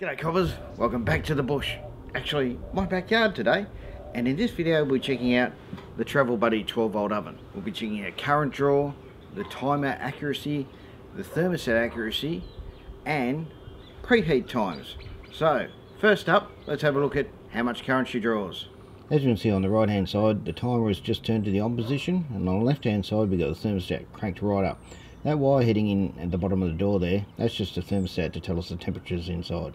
G'day cobbers, welcome back to the bush. Actually, my backyard today, and in this video we're checking out the Travel Buddy 12-volt oven. We'll be checking out current draw, the timer accuracy, the thermostat accuracy, and preheat times. So, first up, let's have a look at how much current she draws. As you can see on the right hand side, the timer is just turned to the on position, and on the left hand side we've got the thermostat cranked right up. That wire heading in at the bottom of the door there, that's just the thermostat to tell us the temperatures inside.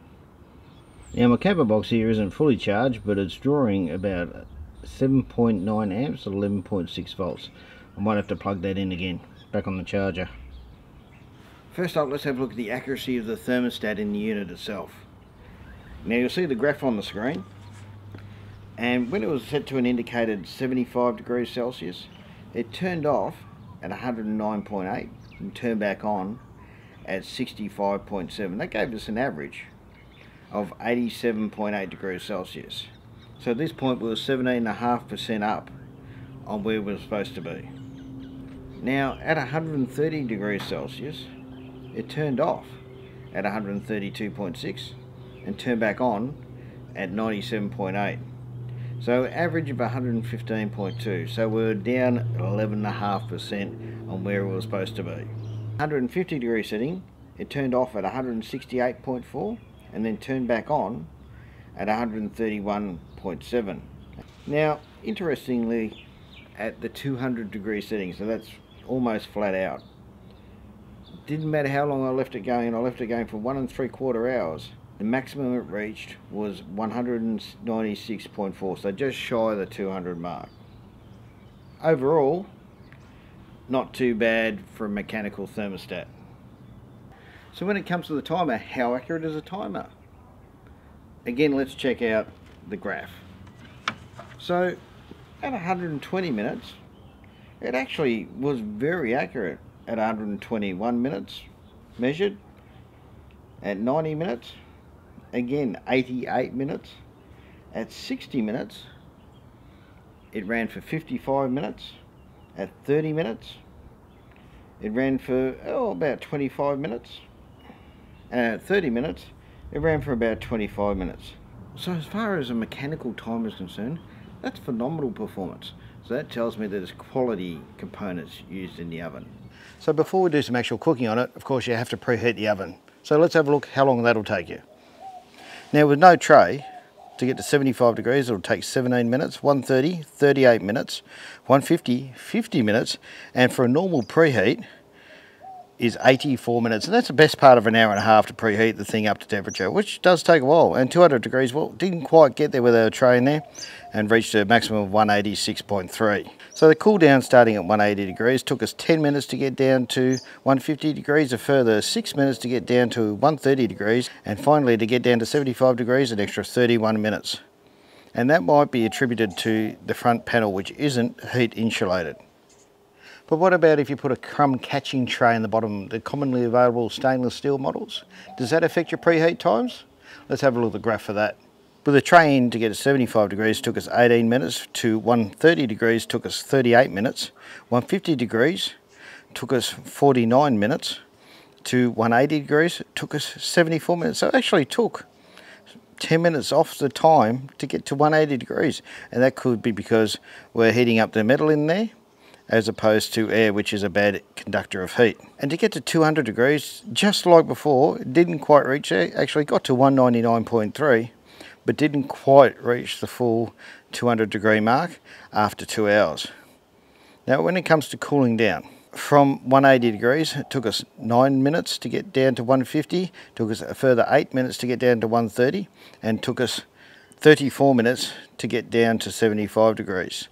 Now my camper box here isn't fully charged, but it's drawing about 7.9 amps at 11.6 volts. I might have to plug that in again, back on the charger. First up, let's have a look at the accuracy of the thermostat in the unit itself. Now you'll see the graph on the screen, and when it was set to an indicated 75 degrees Celsius, it turned off at 109.8 and turned back on at 65.7. That gave us an average of 87.8 degrees Celsius. So at this point we were 17.5% up on where we were supposed to be. Now at 130 degrees Celsius it turned off at 132.6 and turned back on at 97.8. So average of 115.2, so we're down 11.5% on where we were supposed to be. 150 degree setting, it turned off at 168.4 and then turned back on at 131.7. Now, interestingly, at the 200 degree setting, so that's almost flat out. Didn't matter how long I left it going for 1 3/4 hours. The maximum it reached was 196.4, so just shy of the 200 mark. Overall, not too bad for a mechanical thermostat. So when it comes to the timer, how accurate is a timer? Again, let's check out the graph. So at 120 minutes, it actually was very accurate. At 121 minutes measured, at 90 minutes, again 88 minutes, at 60 minutes, it ran for 55 minutes, at 30 minutes, it ran for about 25 minutes, and at 30 minutes it ran for about 25 minutes. So as far as a mechanical timer is concerned, that's phenomenal performance. So that tells me that there's quality components used in the oven. So before we do some actual cooking on it, of course you have to preheat the oven. So let's have a look how long that'll take you. Now with no tray, to get to 75 degrees it'll take 17 minutes, 130, 38 minutes, 150, 50 minutes, and for a normal preheat is 84 minutes, and that's the best part of an hour and a half to preheat the thing up to temperature, which does take a while. And 200 degrees, well, didn't quite get there with our tray in there and reached a maximum of 186.3. So the cool down starting at 180 degrees took us 10 minutes to get down to 150 degrees, a further 6 minutes to get down to 130 degrees, and finally to get down to 75 degrees an extra 31 minutes. And that might be attributed to the front panel, which isn't heat insulated. But what about if you put a crumb catching tray in the bottom, the commonly available stainless steel models? Does that affect your preheat times? Let's have a look at the graph for that. With a tray in to get to 75 degrees took us 18 minutes, to 130 degrees took us 38 minutes, 150 degrees took us 49 minutes, to 180 degrees took us 74 minutes. So it actually took 10 minutes off the time to get to 180 degrees. And that could be because we're heating up the metal in there, as opposed to air, which is a bad conductor of heat. And to get to 200 degrees, just like before, it didn't quite reach there. Actually got to 199.3, but didn't quite reach the full 200 degree mark after 2 hours. Now when it comes to cooling down, from 180 degrees, it took us 9 minutes to get down to 150, took us a further 8 minutes to get down to 130, and took us 34 minutes to get down to 75 degrees.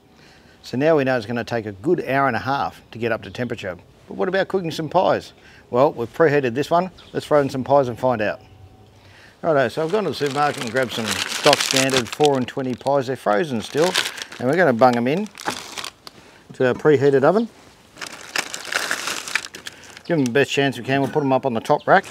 So now we know it's going to take a good hour and a half to get up to temperature. But what about cooking some pies? Well, we've preheated this one. Let's throw in some pies and find out. Righto, so I've gone to the supermarket and grabbed some stock standard 4 and 20 pies. They're frozen still, and we're going to bung them in to our preheated oven. Give them the best chance we can. We'll put them up on the top rack.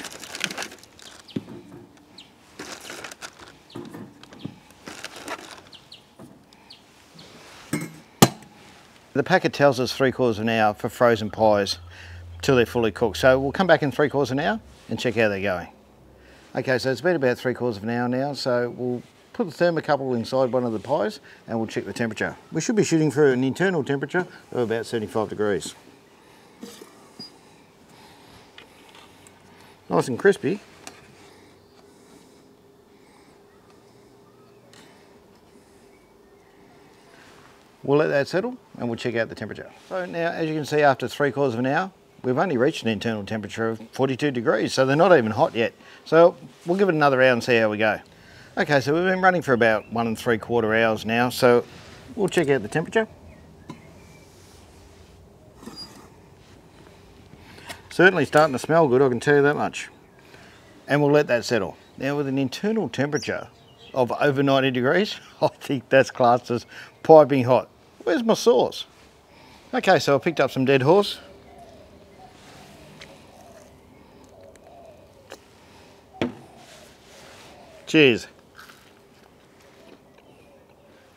The packet tells us 3/4 of an hour for frozen pies till they're fully cooked. So we'll come back in 3/4 of an hour and check how they're going. Okay, so it's been about 3/4 of an hour now, so we'll put the thermocouple inside one of the pies and we'll check the temperature. We should be shooting for an internal temperature of about 75 degrees. Nice and crispy. We'll let that settle and we'll check out the temperature. So now, as you can see, after 3/4 of an hour, we've only reached an internal temperature of 42 degrees, so they're not even hot yet. So we'll give it another hour and see how we go. Okay, so we've been running for about 1 3/4 hours now, so we'll check out the temperature. Certainly starting to smell good, I can tell you that much. And we'll let that settle. Now, with an internal temperature of over 90 degrees, I think that's classed as piping hot. Where's my sauce? Okay, so I picked up some dead horse. Cheers.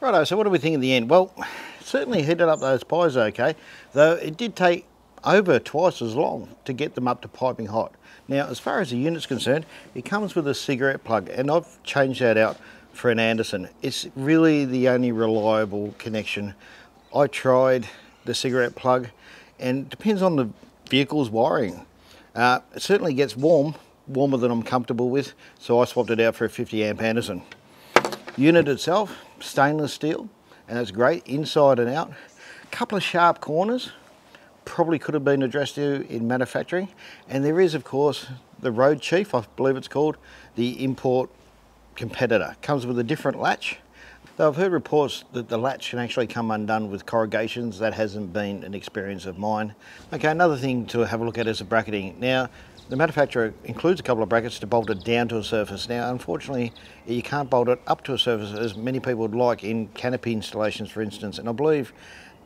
Righto, so what do we think in the end? Well, it certainly heated up those pies okay, though it did take over twice as long to get them up to piping hot. Now, as far as the unit's concerned, it comes with a cigarette plug, and I've changed that out for an Anderson. It's really the only reliable connection. I tried the cigarette plug, and it depends on the vehicle's wiring. It certainly gets warmer than I'm comfortable with, so I swapped it out for a 50 amp Anderson. Unit itself, stainless steel, and it's great inside and out. A couple of sharp corners, probably could have been addressed to in manufacturing. And there is, of course, the Road Chief, I believe it's called, the import competitor. Comes with a different latch. Though I've heard reports that the latch can actually come undone with corrugations. That hasn't been an experience of mine. Okay, another thing to have a look at is the bracketing. Now, the manufacturer includes a couple of brackets to bolt it down to a surface. Now, unfortunately, you can't bolt it up to a surface as many people would like in canopy installations, for instance. And I believe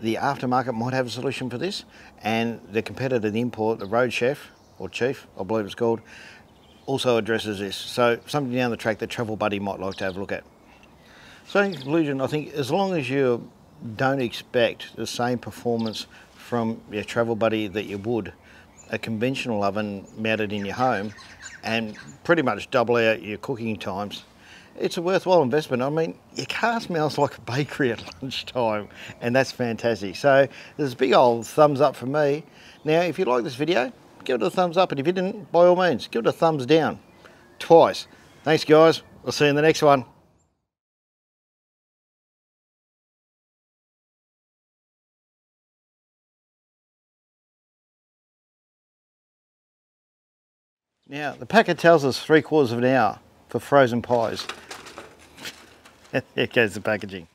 the aftermarket might have a solution for this. And the competitor, the import, the Road Chef, or Chief, I believe it's called, also addresses this. So something down the track that Travel Buddy might like to have a look at. So in conclusion, I think as long as you don't expect the same performance from your Travel Buddy that you would a conventional oven mounted in your home, and pretty much double out your cooking times, it's a worthwhile investment. I mean, your car smells like a bakery at lunchtime, and that's fantastic. So there's a big old thumbs up from me. Now, if you like this video, give it a thumbs up, and if you didn't, by all means, give it a thumbs down, twice. Thanks, guys. We'll see you in the next one. Now, the packet tells us 3/4 of an hour for frozen pies. There goes the packaging.